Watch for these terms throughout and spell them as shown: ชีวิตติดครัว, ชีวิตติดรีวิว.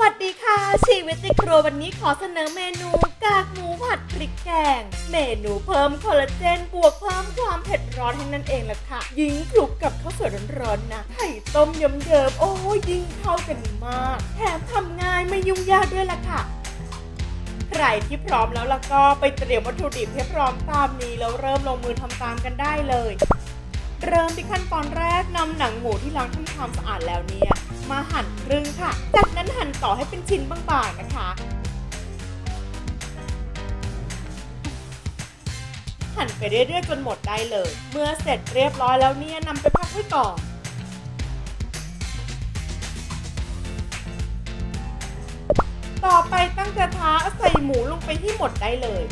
วัสดีค่ะชีวิตในครัววันนี้ขอเสนอเมนูกากหมูผัดพริกแกงเมนูเพิ่มคอลลาเจนบวกเพิ่มความเผ็ดร้อนให้นั่นเองล่ะค่ะยิ่งคลุกกับข้าวสวยร้อนๆนะไข่ต้มยำเยิมโอ้ยิ่งเข้ากันมากแถมทำง่ายไม่ยุ่งยากด้วยล่ะค่ะใครที่พร้อมแล้วล่ะก็ไปเตรียมวัตถุดิบให้พร้อมตามนี้แล้วเริ่มลงมือทำตามกันได้เลยเริ่มที่ขั้นตอนแรกนำหนังหมูที่ล้างทำความสะอาดแล้วเนี่ยมาหั่นครึ่งค่ะจากนั้นหั่นต่อให้เป็นชิ้นบางๆนะคะหั่นไปเรื่อยๆจนหมดได้เลยเมื่อเสร็จเรียบร้อยแล้วเนี่ยนำไปพักไว้ก่อนต่อไปตั้งกระทะใส่หมูลงไปให้หมดได้เลย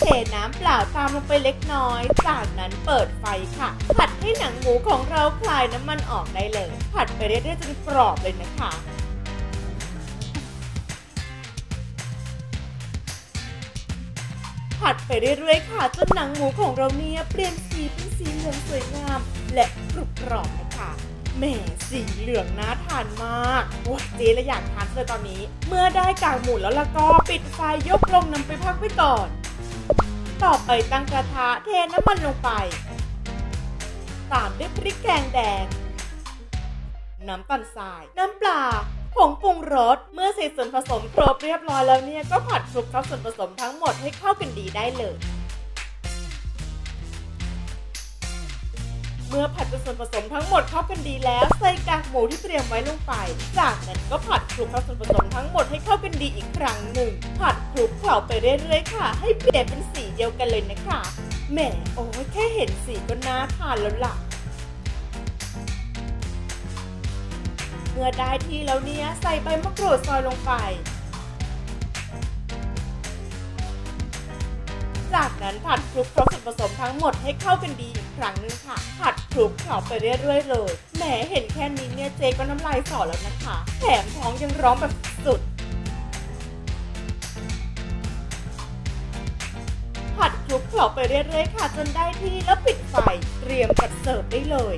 เทน้ำเปล่าตามลงไปเล็กน้อยจากนั้นเปิดไฟค่ะผัดให้หนังหมูของเราคลายน้ำมันออกได้เลยผัดไปเรื่อยๆจนกรอบเลยนะคะผัดไปเรื่อยๆค่ะจนหนังหมูของเราเนี่ยเปลี่ยนสีเป็นสีเหลืองสวยงามและกรุบกรอบนะคะแหมสีเหลืองน่าทานมากว้าเจ๊เลยอยากทานเลยตอนนี้เมื่อได้กากหมูแล้วล่ะก็ปิดไฟยกลงนำไปพักไว้ก่อนต่อไปตั้งกระทะเทน้ำมันลงไปตามด้วยพริกแกงแดงน้ำตาลทรายน้ำปลาผงปรุงรสเมื่อเสร็จส่วนผสมครบเรียบร้อยแล้วเนี่ยก็ผัดคลุกเข้าส่วนผสมทั้งหมดให้เข้ากันดีได้เลยเมื่อผัดจนส่วนผสมทั้งหมดเข้ากันดีแล้วใส่กากหมูที่เตรียมไว้ลงไปจากนั้นก็ผัดคลุกเข้าส่วนผสมทั้งหมดให้เข้ากันดีอีกครั้งหนึ่งผัดคลุกเผาไปเรื่อยๆค่ะให้เปลี่ยนเป็นสีเดียวกันเลยนะคะแหมโอ้แค่เห็นสีก็น่าทานแล้วล่ะเมื่อได้ที่แล้วเนี้ยใส่ใบมะกรูดซอยลงไปจากนั้นผัดคลุกเคล้าส่วนผสมทั้งหมดให้เข้ากันดีอีกครั้งนึงค่ะผัดคลุกเคล้าไปเรื่อยๆเลยแหมเห็นแค่นี้เนี่ยเจ๊ก็น้ำลายสอแล้วนะคะแถมท้องยังร้องแบบสุดผัดคลุกเคล้าไปเรื่อยๆค่ะจนได้ที่แล้วปิดไฟเตรียมจัดเสิร์ฟได้เลย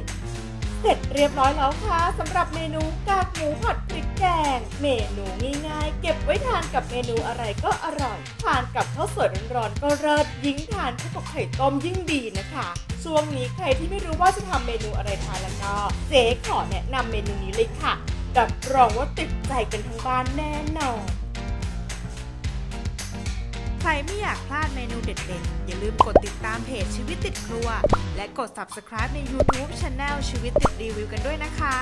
เสร็จเรียบร้อยแล้วค่ะสำหรับเมนูกากหมูผัดพริกแกงเมนูง่ายๆเก็บไว้ทานกับเมนูอะไรก็อร่อยทานกับข้าวสวยร้อนๆก็เลิศยิ่งทานคู่กับไข่ต้มยิ่งดีนะคะช่วงนี้ใครที่ไม่รู้ว่าจะทำเมนูอะไรทานแล้วก็เจ๊ขอแนะนำเมนูนี้เลยค่ะรับรองว่าติดใจกันทั้งบ้านแน่นอนใครไม่อยากพลาดเมนูเด็ดๆอย่าลืมกดติดตามเพจชีวิตติดครัวและกด Subscribe ใน YouTube Channel ชีวิตติดรีวิวกันด้วยนะคะ